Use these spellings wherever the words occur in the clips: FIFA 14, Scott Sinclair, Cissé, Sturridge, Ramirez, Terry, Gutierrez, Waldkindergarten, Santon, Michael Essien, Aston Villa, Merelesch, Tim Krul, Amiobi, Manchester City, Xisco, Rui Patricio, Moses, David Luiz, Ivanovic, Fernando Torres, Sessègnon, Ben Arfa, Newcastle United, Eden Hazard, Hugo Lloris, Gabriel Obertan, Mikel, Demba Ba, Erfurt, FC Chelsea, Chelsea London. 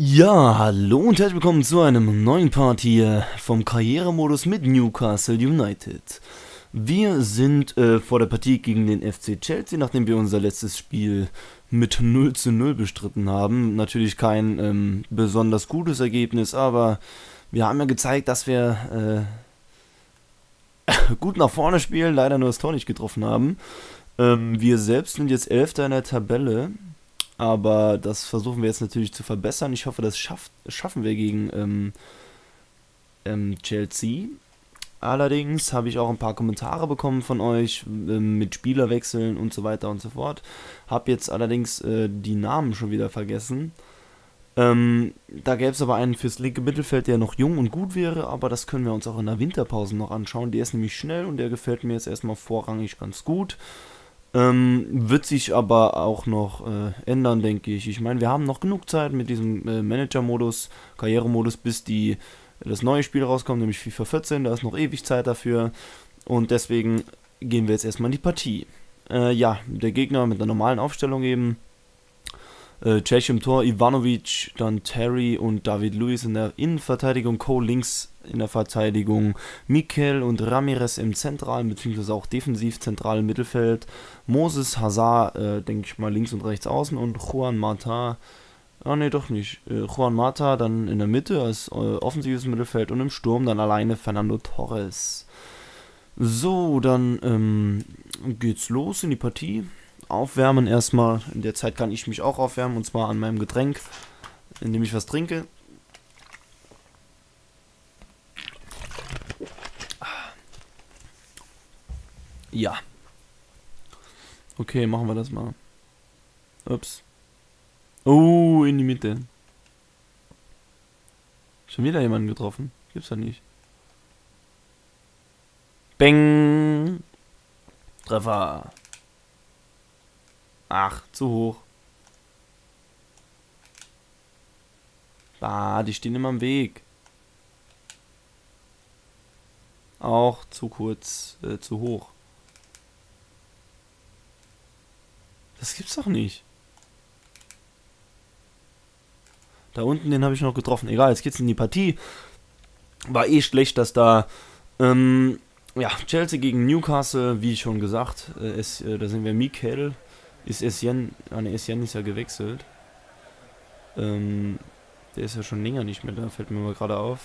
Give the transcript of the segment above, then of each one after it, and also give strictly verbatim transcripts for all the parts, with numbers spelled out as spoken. Ja, hallo und herzlich willkommen zu einem neuen Part hier vom Karrieremodus mit Newcastle United. Wir sind äh, vor der Partie gegen den F C Chelsea, nachdem wir unser letztes Spiel mit null zu null bestritten haben. Natürlich kein ähm, besonders gutes Ergebnis, aber wir haben ja gezeigt, dass wir äh, gut nach vorne spielen, leider nur das Tor nicht getroffen haben. Ähm, wir selbst sind jetzt Elfter in der Tabelle. Aber das versuchen wir jetzt natürlich zu verbessern. Ich hoffe, das schafft, schaffen wir gegen ähm, ähm, Chelsea. Allerdings habe ich auch ein paar Kommentare bekommen von euch ähm, mit Spielerwechseln und so weiter und so fort. Habe jetzt allerdings äh, die Namen schon wieder vergessen. Ähm, da gäbe es aber einen fürs linke Mittelfeld, der noch jung und gut wäre. Aber das können wir uns auch in der Winterpause noch anschauen. Der ist nämlich schnell und der gefällt mir jetzt erstmal vorrangig ganz gut. Ähm, wird sich aber auch noch äh, ändern, denke ich. Ich meine, wir haben noch genug Zeit mit diesem äh, Manager-Modus, Karrieremodus, bis die, das neue Spiel rauskommt, nämlich FIFA vierzehn. Da ist noch ewig Zeit dafür. Und deswegen gehen wir jetzt erstmal in die Partie. Äh, ja, der Gegner mit einer normalen Aufstellung eben. Äh, Čech im Tor, Ivanovic, dann Terry und David Luiz in der Innenverteidigung, Cole links in der Verteidigung, Mikel und Ramirez im zentralen bzw. auch defensiv zentralen Mittelfeld, Moses, Hazard, äh, denke ich mal links und rechts außen und Juan Mata, ah ne doch nicht, äh, Juan Mata dann in der Mitte als äh, offensives Mittelfeld und im Sturm dann alleine Fernando Torres. So, dann ähm, geht's los in die Partie. Aufwärmen erstmal, in der Zeit kann ich mich auch aufwärmen und zwar an meinem Getränk, indem ich was trinke. Ja. Okay, machen wir das mal. Ups. Oh, in die Mitte. Schon wieder jemanden getroffen. Gibt's da nicht. Bang. Treffer. Ach, zu hoch. Bah, die stehen immer im Weg. Auch zu kurz, äh, zu hoch. Das gibt's doch nicht. Da unten, den habe ich noch getroffen. Egal, jetzt geht's in die Partie. War eh schlecht, dass da... Ähm, ja, Chelsea gegen Newcastle, wie schon gesagt. Äh, es, äh, da sind wir Mikel. Ist Essien, ah ne, Essien ist ja gewechselt. Ähm, der ist ja schon länger nicht mehr da, fällt mir mal gerade auf.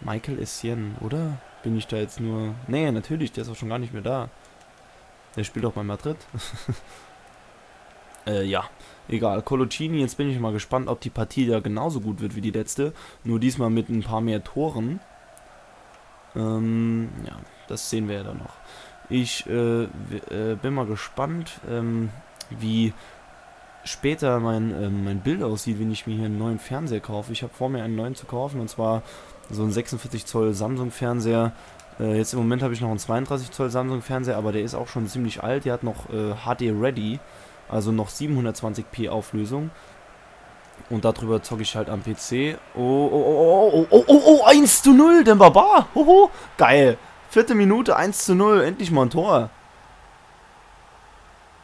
Michael Essien, oder? Bin ich da jetzt nur... Nee, natürlich, der ist auch schon gar nicht mehr da. Der spielt auch bei Madrid. äh, ja, egal. Coloccini, jetzt bin ich mal gespannt, ob die Partie da genauso gut wird wie die letzte. Nur diesmal mit ein paar mehr Toren. Ähm, ja, das sehen wir ja dann noch. Ich äh, äh, bin mal gespannt, ähm, wie später mein, äh, mein Bild aussieht, wenn ich mir hier einen neuen Fernseher kaufe. Ich habe vor, mir einen neuen zu kaufen, und zwar so einen sechsundvierzig Zoll Samsung-Fernseher. Äh, jetzt im Moment habe ich noch einen zweiunddreißig Zoll Samsung-Fernseher, aber der ist auch schon ziemlich alt. Der hat noch äh, H D Ready, also noch siebenhundertzwanzig p Auflösung. Und darüber zocke ich halt am P C. Oh, oh, oh, oh, oh, oh, oh, oh, eins zu null, Demba Ba. Hoho, geil. Vierte Minute, eins zu null, endlich mal ein Tor.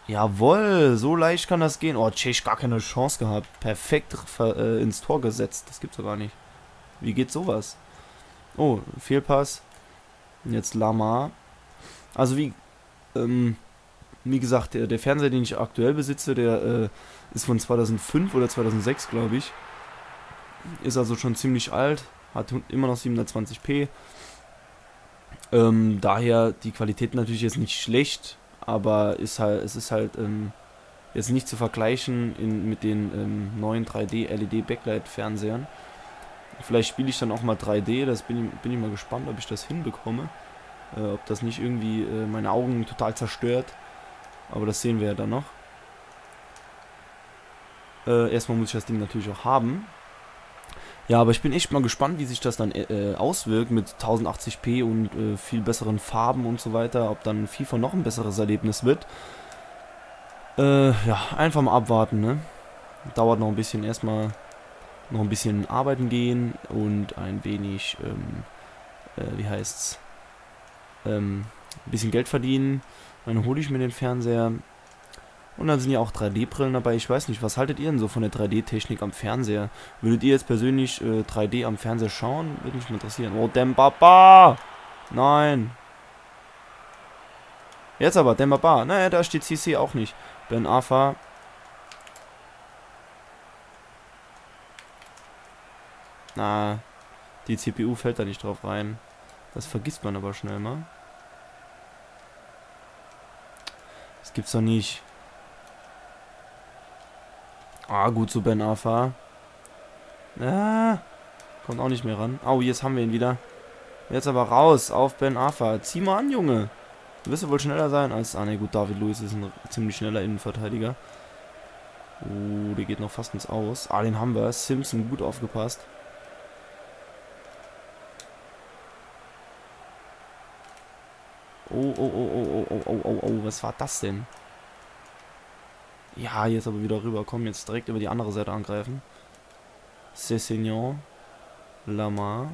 Jawohl, so leicht kann das gehen. Oh, Čech gar keine Chance gehabt. Perfekt äh, ins Tor gesetzt. Das gibt's doch gar nicht. Wie geht sowas? Oh, Fehlpass. Jetzt Lama. Also wie, ähm, wie gesagt, der, der Fernseher, den ich aktuell besitze, der äh, ist von zweitausendfünf oder zweitausendsechs, glaube ich. Ist also schon ziemlich alt. Hat immer noch siebenhundertzwanzig p. Ähm, daher die Qualität natürlich jetzt nicht schlecht, aber ist halt, es ist halt ähm, jetzt nicht zu vergleichen in, mit den ähm, neuen drei D L E D Backlight-Fernsehern. Vielleicht spiele ich dann auch mal drei D, das bin, bin ich mal gespannt, ob ich das hinbekomme. Äh, ob das nicht irgendwie äh, meine Augen total zerstört, aber das sehen wir ja dann noch. Äh, erstmal muss ich das Ding natürlich auch haben. Ja, aber ich bin echt mal gespannt, wie sich das dann äh, auswirkt mit tausendachtzig p und äh, viel besseren Farben und so weiter, ob dann FIFA noch ein besseres Erlebnis wird. Äh, ja, einfach mal abwarten, ne? Dauert noch ein bisschen, erstmal noch ein bisschen arbeiten gehen und ein wenig, ähm, äh, wie heißt's, ähm, ein bisschen Geld verdienen. Dann hole ich mir den Fernseher Und dann sind ja auch drei D Brillen dabei. Ich weiß nicht, was haltet ihr denn so von der drei D Technik am Fernseher? Würdet ihr jetzt persönlich äh, drei D am Fernseher schauen? Würde mich mal interessieren. Oh, Demba Ba! Nein! Jetzt aber, Demba Ba. Naja, da steht Cissé auch nicht. Ben Arfa. Na, die C P U fällt da nicht drauf rein. Das vergisst man aber schnell mal. Das gibt's doch nicht. Ah, gut zu Ben Arfa. Ah, kommt auch nicht mehr ran. Oh, jetzt haben wir ihn wieder. Jetzt aber raus auf Ben Arfa. Zieh mal an, Junge. Du wirst ja wohl schneller sein als... Ah, ne, gut, David Luiz ist ein ziemlich schneller Innenverteidiger. Oh, der geht noch fast ins Aus. Ah, den haben wir. Simpson, gut aufgepasst. Oh, oh, oh, oh, oh, oh, oh, oh, was war das denn? Ja, jetzt aber wieder rüber. Komm, jetzt direkt über die andere Seite angreifen. Sessègnon. Lama.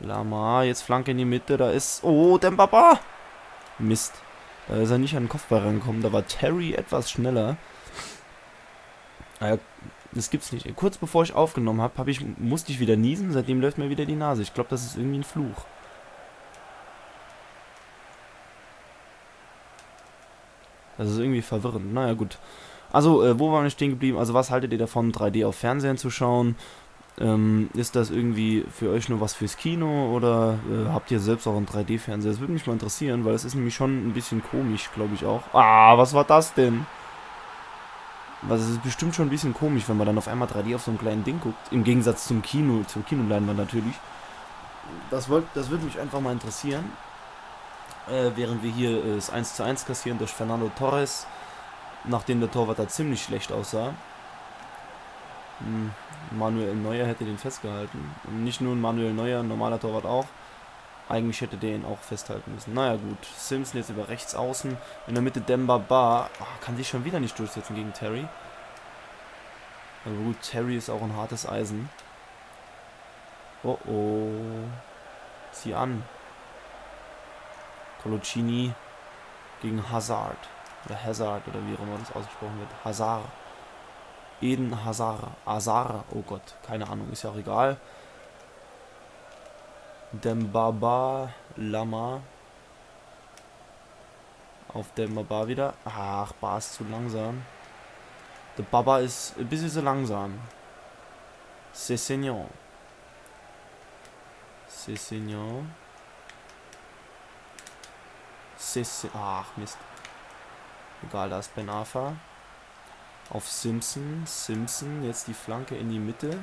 Lama, jetzt Flanke in die Mitte. Da ist... Oh, Demba Ba! Mist. Da ist er nicht an den Kopfball rangekommen. Da war Terry etwas schneller. Äh, das gibt's nicht. Kurz bevor ich aufgenommen habe, hab ich, musste ich wieder niesen. Seitdem läuft mir wieder die Nase. Ich glaube, das ist irgendwie ein Fluch. Das ist irgendwie verwirrend. Naja, gut. Also, äh, wo waren wir stehen geblieben? Also, was haltet ihr davon, drei D auf Fernsehen zu schauen? Ähm, ist das irgendwie für euch nur was fürs Kino? Oder äh, habt ihr selbst auch einen drei D Fernseher? Das würde mich mal interessieren, weil es ist nämlich schon ein bisschen komisch, glaube ich auch. Ah, was war das denn? Also, es ist bestimmt schon ein bisschen komisch, wenn man dann auf einmal drei D auf so einem kleinen Ding guckt. Im Gegensatz zum Kino, zur Kinoleinwand natürlich. Das, wollt, das würde mich einfach mal interessieren. Äh, während wir hier äh, das eins zu eins kassieren durch Fernando Torres, nachdem der Torwart da ziemlich schlecht aussah. Hm, Manuel Neuer hätte den festgehalten. Und nicht nur ein Manuel Neuer, ein normaler Torwart auch. Eigentlich hätte der ihn auch festhalten müssen. Naja gut, Simpson jetzt über rechts außen. In der Mitte Demba Ba. Oh, kann sich schon wieder nicht durchsetzen gegen Terry. Aber gut, Terry ist auch ein hartes Eisen. Oh oh. Zieh an. Coloccini gegen Hazard. Oder Hazard, oder wie auch immer das ausgesprochen wird. Hazard. Eden Hazard. Hazard. Oh Gott, keine Ahnung, ist ja auch egal. Demba Ba. Lama. Auf Demba Ba wieder. Ach, Ba ist zu langsam. Der Baba ist ein bisschen zu langsam. Sessègnon. Sessègnon. Sissy. Ach, Mist. Egal, da ist Ben Arfa. Auf Simpson. Simpson. Jetzt die Flanke in die Mitte.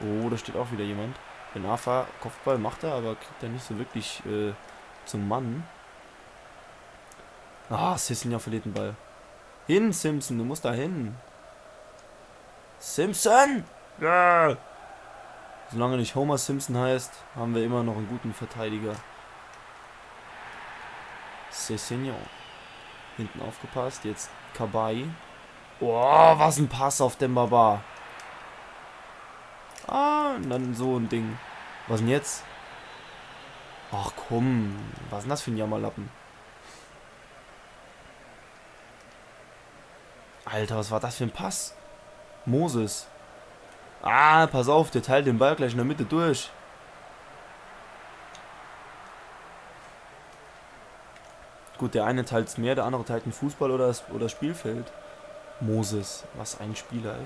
Oh, da steht auch wieder jemand. Ben Arfa, Kopfball macht er, aber kriegt er nicht so wirklich äh, zum Mann. Ah, Sissy ja verliert den Ball. Hin, Simpson, du musst da hin. Simpson! Ja! Solange nicht Homer Simpson heißt, haben wir immer noch einen guten Verteidiger. Sessègnon. Hinten aufgepasst. Jetzt Kabaye. Oh, was ein Pass auf Demba Ba. Ah, und dann so ein Ding. Was denn jetzt? Ach komm. Was ist denn das für ein Jammerlappen? Alter, was war das für ein Pass? Moses. Ah, pass auf, der teilt den Ball gleich in der Mitte durch. Gut, der eine teilt es mehr, der andere teilt den Fußball oder das, oder das Spielfeld. Moses, was ein Spieler, ey.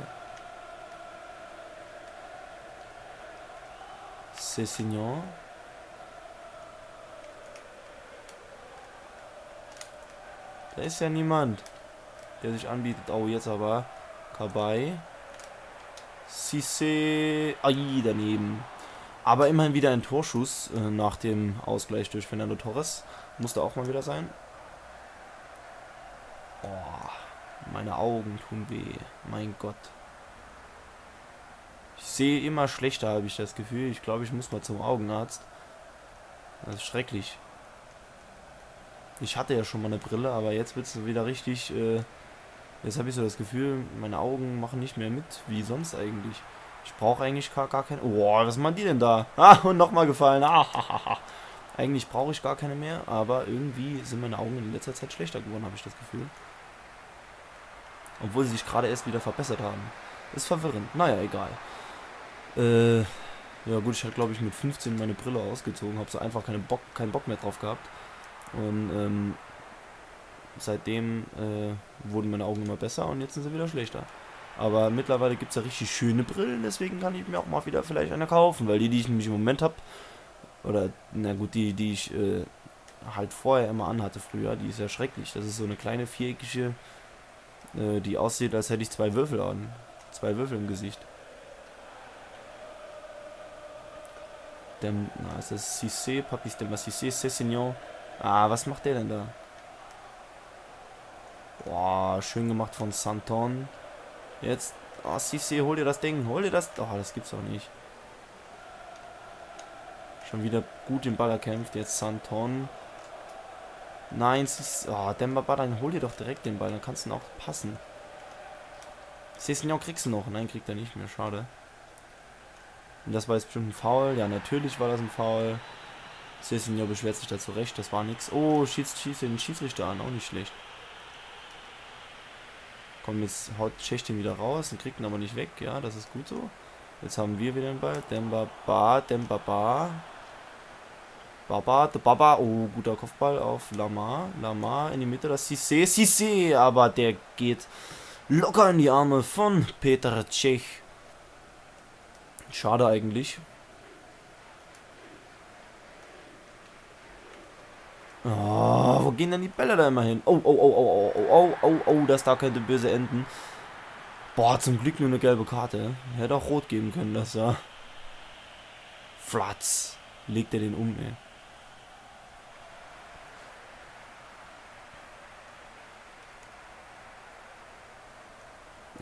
Sessègnon. Da ist ja niemand, der sich anbietet. Oh, jetzt aber. Kabaye. Cissé. Ai, daneben. Aber immerhin wieder ein Torschuss äh, nach dem Ausgleich durch Fernando Torres. Musste auch mal wieder sein. Oh, meine Augen tun weh. Mein Gott. Ich sehe immer schlechter, habe ich das Gefühl. Ich glaube, ich muss mal zum Augenarzt. Das ist schrecklich. Ich hatte ja schon mal eine Brille, aber jetzt wird es wieder richtig... Äh, jetzt habe ich so das Gefühl, meine Augen machen nicht mehr mit, wie sonst eigentlich. Ich brauche eigentlich gar, gar kein... Oh, was machen die denn da? Ah, und nochmal gefallen. Ah, ha, ha, ha. Eigentlich brauche ich gar keine mehr, aber irgendwie sind meine Augen in letzter Zeit schlechter geworden, habe ich das Gefühl. Obwohl sie sich gerade erst wieder verbessert haben. Ist verwirrend. Naja, egal. Äh, ja gut, ich hatte glaube ich mit fünfzehn meine Brille ausgezogen, habe so einfach keine Bock, keinen Bock mehr drauf gehabt. Und ähm, seitdem äh, wurden meine Augen immer besser und jetzt sind sie wieder schlechter. Aber mittlerweile gibt es ja richtig schöne Brillen, deswegen kann ich mir auch mal wieder vielleicht eine kaufen, weil die, die ich nämlich im Moment habe, oder na gut, die, die ich äh, halt vorher immer anhatte früher, die ist ja schrecklich. Das ist so eine kleine viereckige, äh, die aussieht, als hätte ich zwei Würfel an. Zwei Würfel im Gesicht. Dem, na, ist das Cissé, Papis Demba Cissé, Sessègnon. Ah, was macht der denn da? Boah, schön gemacht von Santon. Jetzt, oh, Cissé, hol dir das Ding, hol dir das. Oh, das gibt's doch nicht. Schon wieder gut den Ball erkämpft, jetzt Santon. Nein, Cissé, oh, Demba Ba, dann hol dir doch direkt den Ball, dann kannst du ihn auch passen. Sessègnon kriegst du noch, nein, kriegt er nicht mehr, schade. Und das war jetzt bestimmt ein Foul, ja, natürlich war das ein Foul. Sessègnon beschwert sich da zurecht, das war nix. Oh, schießt, schießt den Schiedsrichter an, auch nicht schlecht. Komm, jetzt haut Čech den wieder raus und kriegt ihn aber nicht weg. Ja, das ist gut so. Jetzt haben wir wieder den Ball. Demba Ba, Demba Ba. Baba, de Baba. Oh, guter Kopfball auf Lama. Lama in die Mitte, das Cissé, Cissé. Aber der geht locker in die Arme von Petr Čech. Schade eigentlich. Oh, wo gehen denn die Bälle da immer hin? Oh, oh, oh, oh, oh, oh, oh, oh, oh, das da könnte böse enden. Boah, zum Glück nur eine gelbe Karte. Hätte auch rot geben können, das da. Flatz. Legt er den um, ey.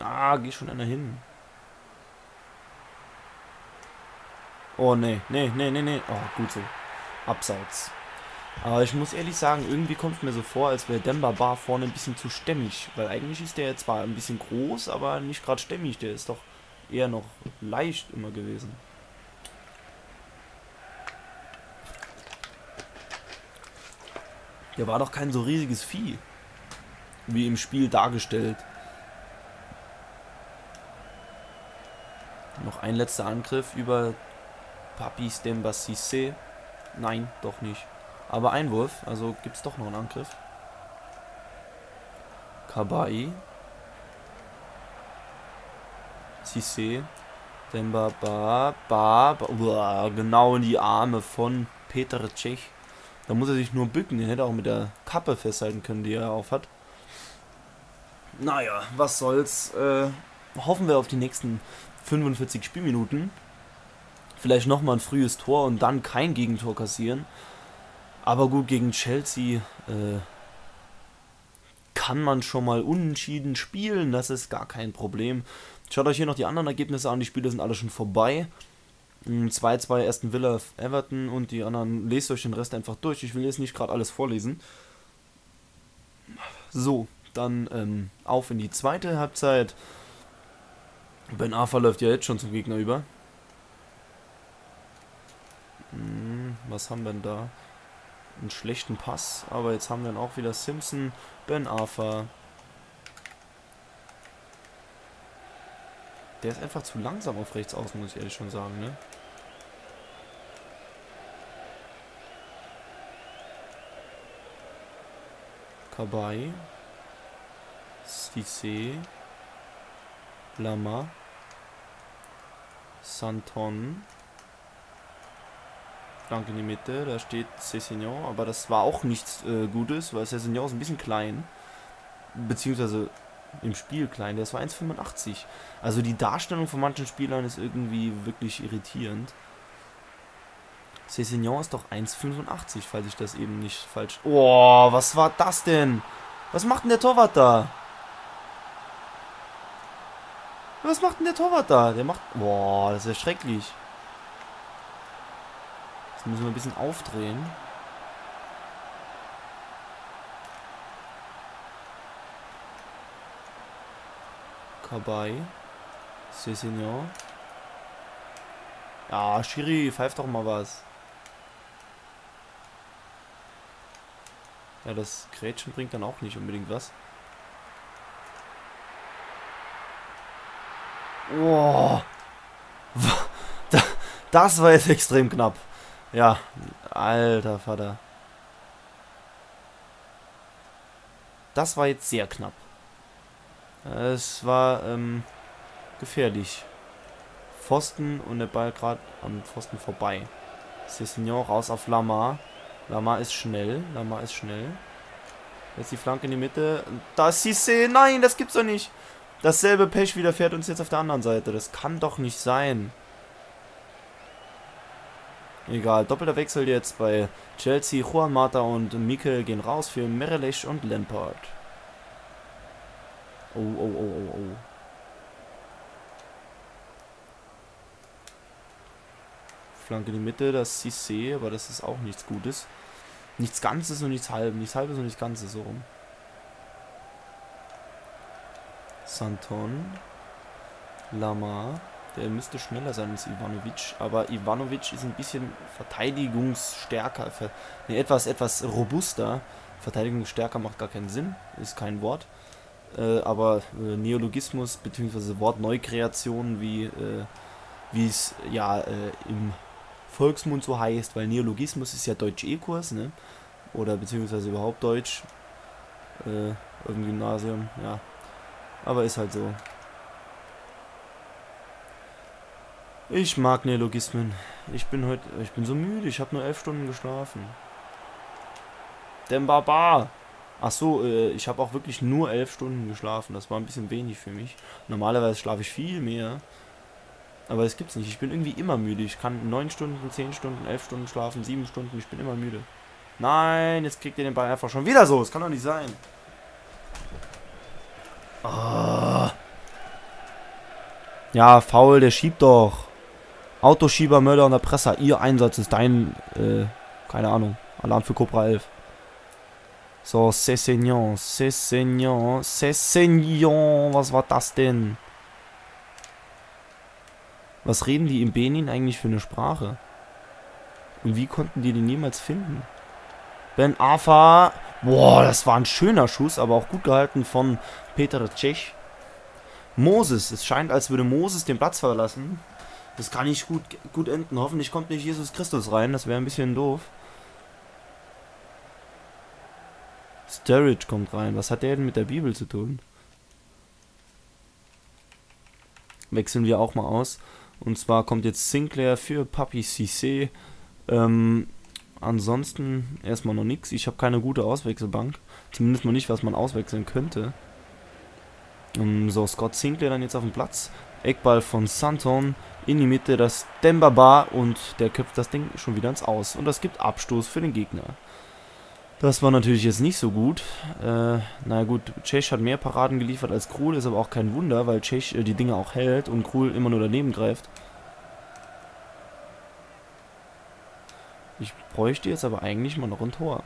Ah, geht schon einer hin. Oh, nee, nee, nee, nee, nee. Oh, gut so. Abseits. Aber ich muss ehrlich sagen, irgendwie kommt es mir so vor, als wäre Demba Ba vorne ein bisschen zu stämmig. Weil eigentlich ist der zwar ein bisschen groß, aber nicht gerade stämmig. Der ist doch eher noch leicht immer gewesen. Der war doch kein so riesiges Vieh, wie im Spiel dargestellt. Noch ein letzter Angriff über Papis Demba Cissé. Nein, doch nicht. Aber Einwurf, also gibt es doch noch einen Angriff. Kabaye. Cissé. Demba Ba. Ba. Ba. Genau in die Arme von Petr Čech. Da muss er sich nur bücken. Den hätte er auch mit der Kappe festhalten können, die er auf hat. Naja, was soll's. Äh, hoffen wir auf die nächsten fünfundvierzig Spielminuten. Vielleicht nochmal ein frühes Tor und dann kein Gegentor kassieren. Aber gut, gegen Chelsea äh, kann man schon mal unentschieden spielen, das ist gar kein Problem. Schaut euch hier noch die anderen Ergebnisse an, die Spiele sind alle schon vorbei. zwei zu zwei Aston Villa Everton und die anderen, lest euch den Rest einfach durch, ich will jetzt nicht gerade alles vorlesen. So, dann ähm, auf in die zweite Halbzeit. Ben Arfa läuft ja jetzt schon zum Gegner über. Hm, was haben wir denn da? Einen schlechten Pass, aber jetzt haben wir dann auch wieder Simpson, Ben Arfa. Der ist einfach zu langsam auf rechts außen, muss ich ehrlich schon sagen, ne? Kabaye. Cissé. Lama. Santon. Danke in die Mitte, da steht Sessègnon, aber das war auch nichts äh, Gutes, weil Sessègnon ist ein bisschen klein, beziehungsweise im Spiel klein, das war eins Komma fünfundachtzig. Also die Darstellung von manchen Spielern ist irgendwie wirklich irritierend. Sessègnon ist doch eins Komma fünfundachtzig, falls ich das eben nicht falsch... Oh, was war das denn? Was macht denn der Torwart da? Was macht denn der Torwart da? Der macht... Boah, das ist ja schrecklich. Jetzt müssen wir ein bisschen aufdrehen. Kabaye. Sessègnon. Ah, Schiri, pfeift doch mal was. Ja, das Grätschen bringt dann auch nicht unbedingt was. Oh. Das war jetzt extrem knapp. Ja, alter Vater. Das war jetzt sehr knapp. Es war ähm, gefährlich. Pfosten und der Ball gerade am Pfosten vorbei. Sessègnon raus auf Lama. Lama ist schnell. Lama ist schnell. Jetzt die Flanke in die Mitte. Da ist Cissé. Nein, das gibt's doch nicht. Dasselbe Pech widerfährt uns jetzt auf der anderen Seite. Das kann doch nicht sein. Egal, doppelter Wechsel jetzt bei Chelsea. Juan Mata und Mikel gehen raus für Merelesch und Lampard. Oh, oh, oh, oh, oh. Flanke in die Mitte, das Cissé, aber das ist auch nichts Gutes. Nichts Ganzes und nichts Halbes. Nichts Halbes und nichts Ganzes, so rum. Santon. Lama. Der müsste schneller sein als Ivanovic, aber Ivanovic ist ein bisschen verteidigungsstärker, nee, etwas, etwas robuster. Verteidigungsstärker macht gar keinen Sinn, ist kein Wort. Äh, aber äh, Neologismus bzw. Wortneukreationen, wie äh, es ja äh, im Volksmund so heißt, weil Neologismus ist ja Deutsch-E-Kurs, ne? Oder beziehungsweise überhaupt Deutsch äh, im Gymnasium, ja. Aber ist halt so. Ich mag Neologismen. Ich bin heute, ich bin so müde. Ich habe nur elf Stunden geschlafen. Demba Ba. Ach so, äh, ich habe auch wirklich nur elf Stunden geschlafen. Das war ein bisschen wenig für mich. Normalerweise schlafe ich viel mehr. Aber das gibt's nicht. Ich bin irgendwie immer müde. Ich kann neun Stunden, zehn Stunden, elf Stunden schlafen, sieben Stunden. Ich bin immer müde. Nein, jetzt kriegt ihr den Ball einfach schon wieder so. Das kann doch nicht sein. Oh. Ja, Foul, der schiebt doch. Autoschieber, Mörder und Erpresser. Ihr Einsatz ist dein, äh, keine Ahnung. Alarm für Cobra elf. So, Sessègnon, Sessègnon, Sessègnon. Was war das denn? Was reden die in Benin eigentlich für eine Sprache? Und wie konnten die den jemals finden? Ben Arfa. Boah, das war ein schöner Schuss, aber auch gut gehalten von Petr Čech. Moses. Es scheint, als würde Moses den Platz verlassen. Das kann nicht gut, gut enden. Hoffentlich kommt nicht Jesus Christus rein. Das wäre ein bisschen doof. Sturridge kommt rein. Was hat der denn mit der Bibel zu tun? Wechseln wir auch mal aus. Und zwar kommt jetzt Sinclair für Papi Cissé. Ähm, ansonsten erstmal noch nichts. Ich habe keine gute Auswechselbank. Zumindest mal nicht, was man auswechseln könnte. Um, so, Scott Sinclair dann jetzt auf dem Platz. Eckball von Santon. In die Mitte das Demba Ba und der köpft das Ding schon wieder ins Aus. Und das gibt Abstoß für den Gegner. Das war natürlich jetzt nicht so gut. Äh, na gut, Cech hat mehr Paraden geliefert als Krul. Ist aber auch kein Wunder, weil Cech äh, die Dinge auch hält und Krul immer nur daneben greift. Ich bräuchte jetzt aber eigentlich mal noch ein Tor.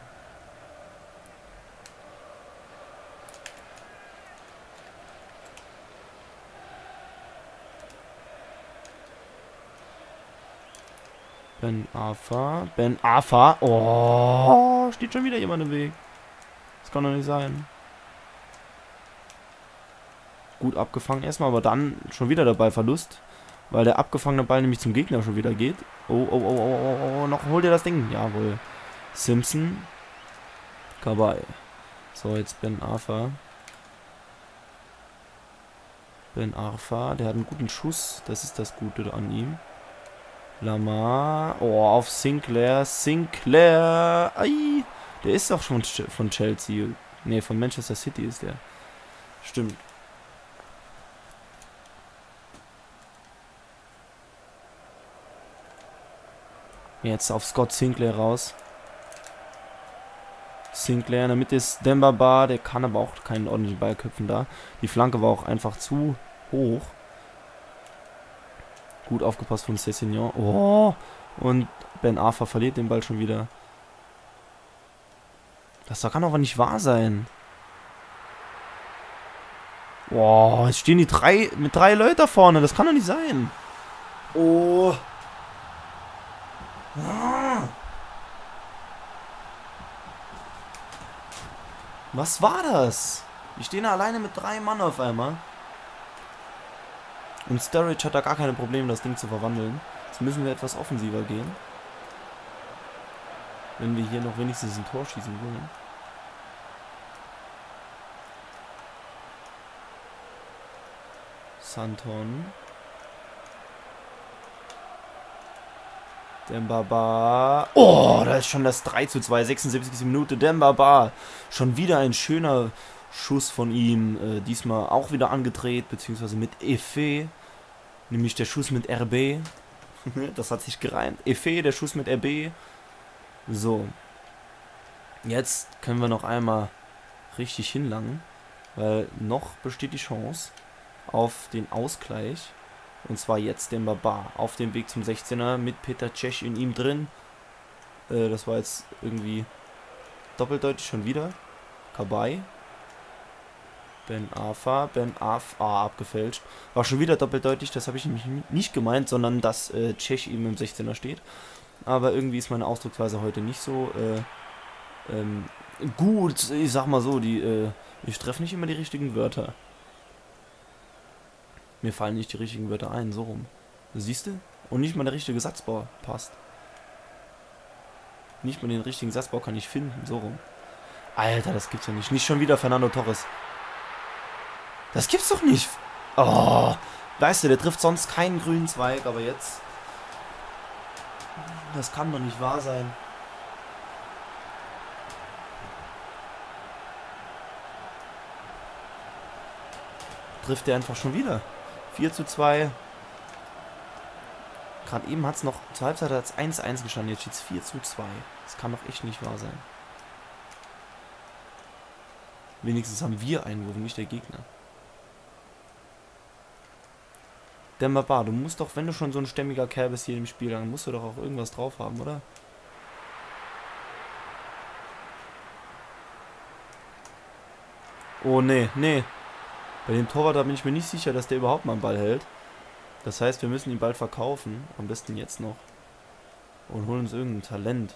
Ben Arfa, Ben Arfa, oh, steht schon wieder jemand im Weg. Das kann doch nicht sein. Gut abgefangen erstmal, aber dann schon wieder der Ballverlust, weil der abgefangene Ball nämlich zum Gegner schon wieder geht. Oh, oh, oh, oh, oh, oh, noch holt ihr das Ding. Jawohl. Simpson, Kabaye. So, jetzt Ben Arfa. Ben Arfa, der hat einen guten Schuss, das ist das Gute an ihm. Lama, oh, auf Sinclair, Sinclair, ai, der ist doch schon von Chelsea, ne, von Manchester City ist der, stimmt. Jetzt auf Scott Sinclair raus. Sinclair, damit ist Demba Ba, der kann aber auch keinen ordentlichen Ball köpfen da, die Flanke war auch einfach zu hoch. Gut aufgepasst von Sessègnon. Oh! Und Ben Arfa verliert den Ball schon wieder. Das kann aber nicht wahr sein. Oh, jetzt stehen die drei mit drei Leuten da vorne. Das kann doch nicht sein. Oh. Ah. Was war das? Die stehen da alleine mit drei Mann auf einmal. Und Sturridge hat da gar keine Probleme, das Ding zu verwandeln. Jetzt müssen wir etwas offensiver gehen. Wenn wir hier noch wenigstens ein Tor schießen wollen. Santon. Demba Ba. Oh, da ist schon das drei zu zwei, sechsundsiebzigste Minute. Demba Ba. Schon wieder ein schöner Schuss von ihm. Äh, diesmal auch wieder angedreht, beziehungsweise mit Efe. Nämlich der Schuss mit R B. Das hat sich gereimt. Efe, der Schuss mit R B. So. Jetzt können wir noch einmal richtig hinlangen. Weil noch besteht die Chance auf den Ausgleich. Und zwar jetzt Demba Ba auf dem Weg zum sechzehner mit Petr Čech in ihm drin. Äh, das war jetzt irgendwie doppeldeutig schon wieder. Kabaye. Ben Arfa. Ben Arfa abgefälscht. War schon wieder doppeldeutig. Das habe ich nämlich nicht gemeint, sondern dass äh, Čech eben im sechzehner steht. Aber irgendwie ist meine Ausdrucksweise heute nicht so äh, ähm, gut. Ich sag mal so, die, äh, ich treffe nicht immer die richtigen Wörter. Mir fallen nicht die richtigen Wörter ein, so rum. Siehst du? Und nicht mal der richtige Satzbau passt. Nicht mal den richtigen Satzbau kann ich finden, so rum. Alter, das gibt's ja nicht. Nicht schon wieder Fernando Torres. Das gibt's doch nicht. Oh, weißt du, der trifft sonst keinen grünen Zweig, aber jetzt... Das kann doch nicht wahr sein. Trifft er einfach schon wieder. vier zu zwei. Gerade eben hat es noch zur Halbzeit eins zu eins gestanden. Jetzt steht es vier zu zwei. Das kann doch echt nicht wahr sein. Wenigstens haben wir Einwurf, nicht der Gegner. Demba Ba, du musst doch, wenn du schon so ein stämmiger Kerl bist hier im Spiel, dann musst du doch auch irgendwas drauf haben, oder? Oh, nee, nee. Bei dem Torwart, da bin ich mir nicht sicher, dass der überhaupt mal einen Ball hält. Das heißt, wir müssen ihn bald verkaufen. Am besten jetzt noch. Und holen uns irgendein Talent.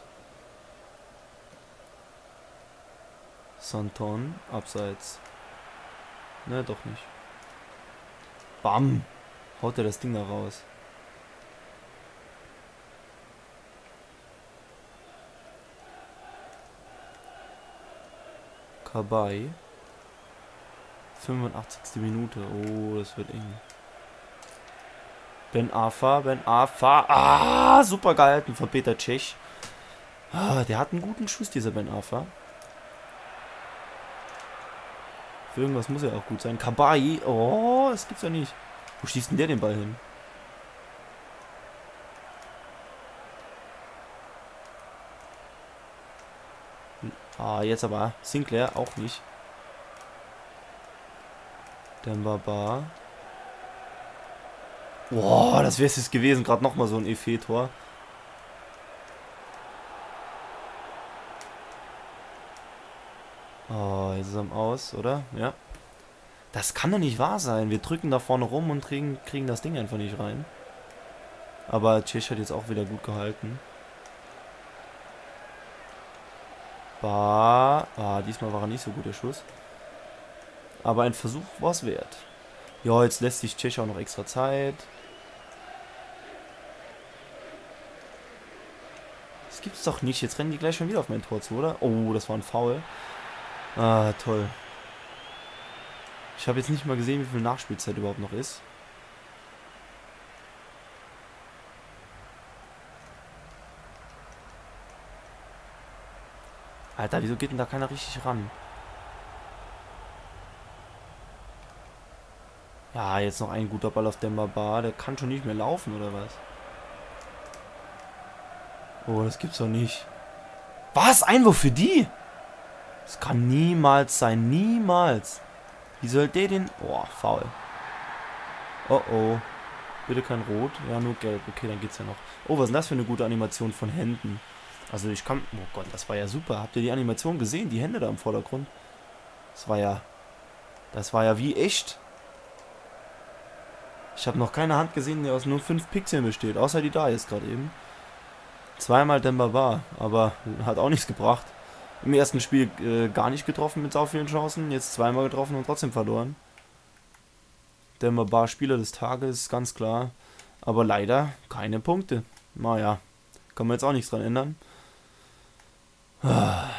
Santon, abseits. Ne, doch nicht. Bam! Haut er das Ding da raus. Kabaye. fünfundachtzigste Minute. Oh, das wird eng. Ben Arfa, Ben Arfa. Ah, super gehalten von Petr Čech. Ah, der hat einen guten Schuss, dieser Ben Arfa. Für irgendwas muss er auch gut sein. Kabaye. Oh, das gibt's ja nicht. Wo schießt denn der den Ball hin? Ah, jetzt aber. Sinclair auch nicht. Demba Ba. Boah, das wäre es jetzt gewesen. Gerade nochmal so ein Efe-Tor. Oh, jetzt ist er am Aus, oder? Ja. Das kann doch nicht wahr sein. Wir drücken da vorne rum und kriegen, kriegen das Ding einfach nicht rein. Aber Čech hat jetzt auch wieder gut gehalten. Bah. Ah, diesmal war er nicht so gut, der Schuss. Aber ein Versuch war es wert. Ja, jetzt lässt sich Čech auch noch extra Zeit. Das gibt's doch nicht. Jetzt rennen die gleich schon wieder auf mein Tor zu, oder? Oh, das war ein Foul. Ah, toll. Ich habe jetzt nicht mal gesehen, wie viel Nachspielzeit überhaupt noch ist. Alter, wieso geht denn da keiner richtig ran? Ja, jetzt noch ein guter Ball auf Demba Ba. Der kann schon nicht mehr laufen, oder was? Oh, das gibt's doch nicht. Was? Einwurf für die? Das kann niemals sein. Niemals. Wie soll der den... Oh, faul. Oh, oh. Bitte kein Rot. Ja, nur Gelb. Okay, dann geht's ja noch. Oh, was ist denn das für eine gute Animation von Händen? Also ich kann... Oh Gott, das war ja super. Habt ihr die Animation gesehen? Die Hände da im Vordergrund. Das war ja... Das war ja wie echt. Ich habe noch keine Hand gesehen, die aus nur fünf Pixeln besteht. Außer die da jetzt gerade eben. Zweimal Demba Ba. Aber hat auch nichts gebracht. Im ersten Spiel äh, gar nicht getroffen mit so vielen Chancen, jetzt zweimal getroffen und trotzdem verloren. Demba Ba Spieler des Tages, ganz klar. Aber leider keine Punkte. Naja, kann man jetzt auch nichts dran ändern. Ah.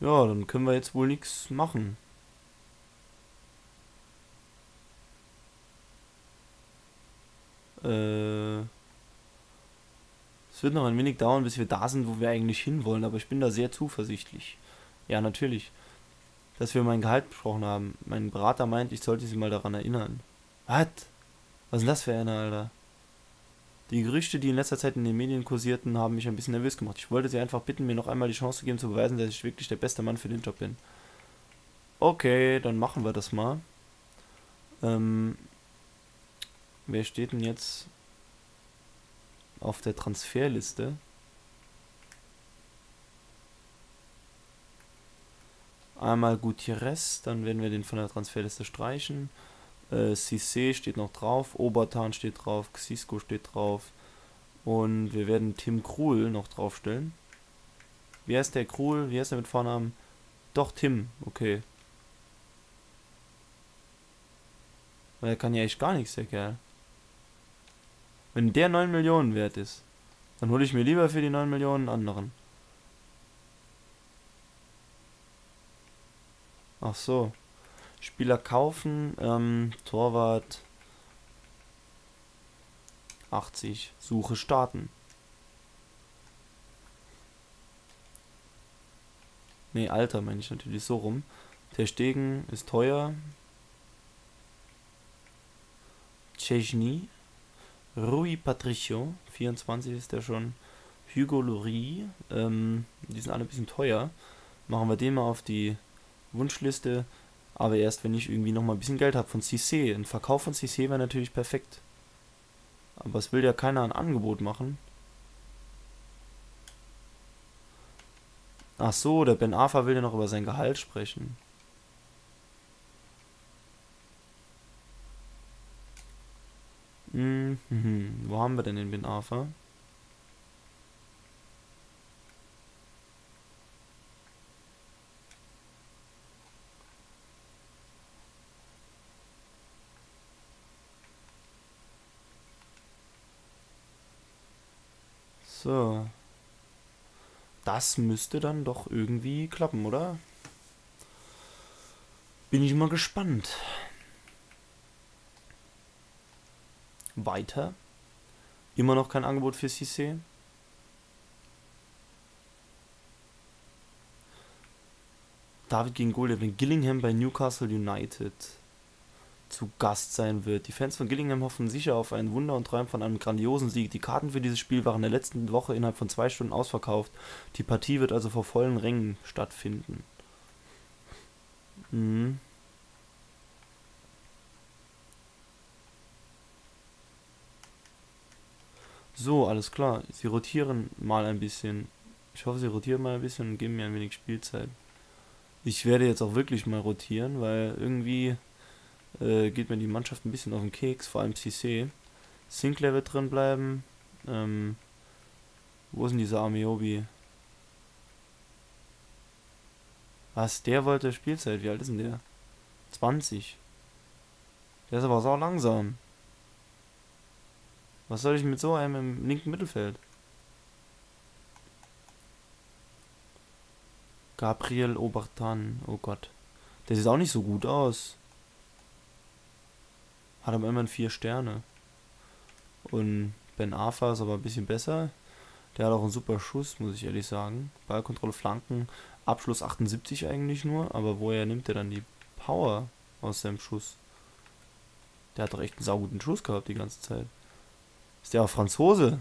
Ja, dann können wir jetzt wohl nichts machen. Äh, es wird noch ein wenig dauern, bis wir da sind, wo wir eigentlich hinwollen, aber ich bin da sehr zuversichtlich. Ja, natürlich. Dass wir mein Gehalt besprochen haben. Mein Berater meint, ich sollte sie mal daran erinnern. Was? Was ist denn das für einer, Alter? Die Gerüchte, die in letzter Zeit in den Medien kursierten, haben mich ein bisschen nervös gemacht. Ich wollte sie einfach bitten, mir noch einmal die Chance zu geben, zu beweisen, dass ich wirklich der beste Mann für den Job bin. Okay, dann machen wir das mal. Ähm, wer steht denn jetzt auf der Transferliste? Einmal Gutierrez, dann werden wir den von der Transferliste streichen. Äh, Cissé steht noch drauf, Obertan steht drauf, Xisco steht drauf und wir werden Tim Krul noch draufstellen. Wie heißt der Krul? Wie heißt der mit Vornamen? Doch, Tim, okay. Weil er kann ja echt gar nichts, der Kerl. Wenn der neun Millionen wert ist, dann hole ich mir lieber für die neun Millionen einen anderen. Ach so. Spieler kaufen, ähm, Torwart achtzig, Suche starten. Ne, Alter meine ich natürlich so rum. Ter Stegen ist teuer. Szczęsny. Rui Patricio, vierundzwanzig ist der schon. Hugo Lloris, ähm, die sind alle ein bisschen teuer. Machen wir den mal auf die Wunschliste. Aber erst, wenn ich irgendwie nochmal ein bisschen Geld habe von C C. Ein Verkauf von C C wäre natürlich perfekt. Aber es will ja keiner ein Angebot machen. Ach so, der Ben Arfa will ja noch über sein Gehalt sprechen. Mhm. Wo haben wir denn den Ben Arfa? So, das müsste dann doch irgendwie klappen, oder? Bin ich mal gespannt. Weiter. Immer noch kein Angebot für Cissé. David gegen Goliath, wenn Gillingham bei Newcastle United zu Gast sein wird. Die Fans von Gillingham hoffen sicher auf ein Wunder und träumen von einem grandiosen Sieg. Die Karten für dieses Spiel waren in der letzten Woche innerhalb von zwei Stunden ausverkauft. Die Partie wird also vor vollen Rängen stattfinden. Mhm. So, alles klar. Sie rotieren mal ein bisschen. Ich hoffe, sie rotieren mal ein bisschen und geben mir ein wenig Spielzeit. Ich werde jetzt auch wirklich mal rotieren, weil irgendwie Äh, geht mir die Mannschaft ein bisschen auf den Keks, vor allem Cissé. Sinclair wird drin bleiben. Ähm, wo ist denn dieser Amiobi? Was, der wollte Spielzeit? Wie alt ist denn der? zwanzig. Der ist aber sau langsam. Was soll ich mit so einem im linken Mittelfeld? Gabriel Obertan, oh Gott. Der sieht auch nicht so gut aus. Hat aber immerhin vier Sterne. Und Ben Arfa ist aber ein bisschen besser. Der hat auch einen super Schuss, muss ich ehrlich sagen. Ballkontrolle, Flanken, Abschluss achtundsiebzig eigentlich nur. Aber woher nimmt er dann die Power aus seinem Schuss? Der hat doch echt einen sauguten Schuss gehabt die ganze Zeit. Ist der auch Franzose?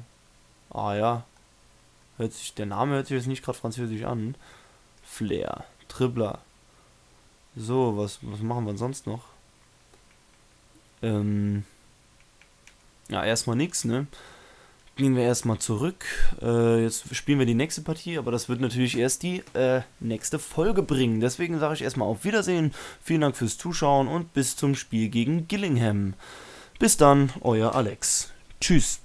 Ah ja. Hört sich, der Name hört sich jetzt nicht gerade französisch an. Flair, Dribbler. So, was, was machen wir sonst noch? Ja, erstmal nichts, ne? gehen wir erstmal zurück. Äh, jetzt spielen wir die nächste Partie, aber das wird natürlich erst die äh, nächste Folge bringen. Deswegen sage ich erstmal auf Wiedersehen, vielen Dank fürs Zuschauen und bis zum Spiel gegen Gillingham. Bis dann, euer Alex. Tschüss.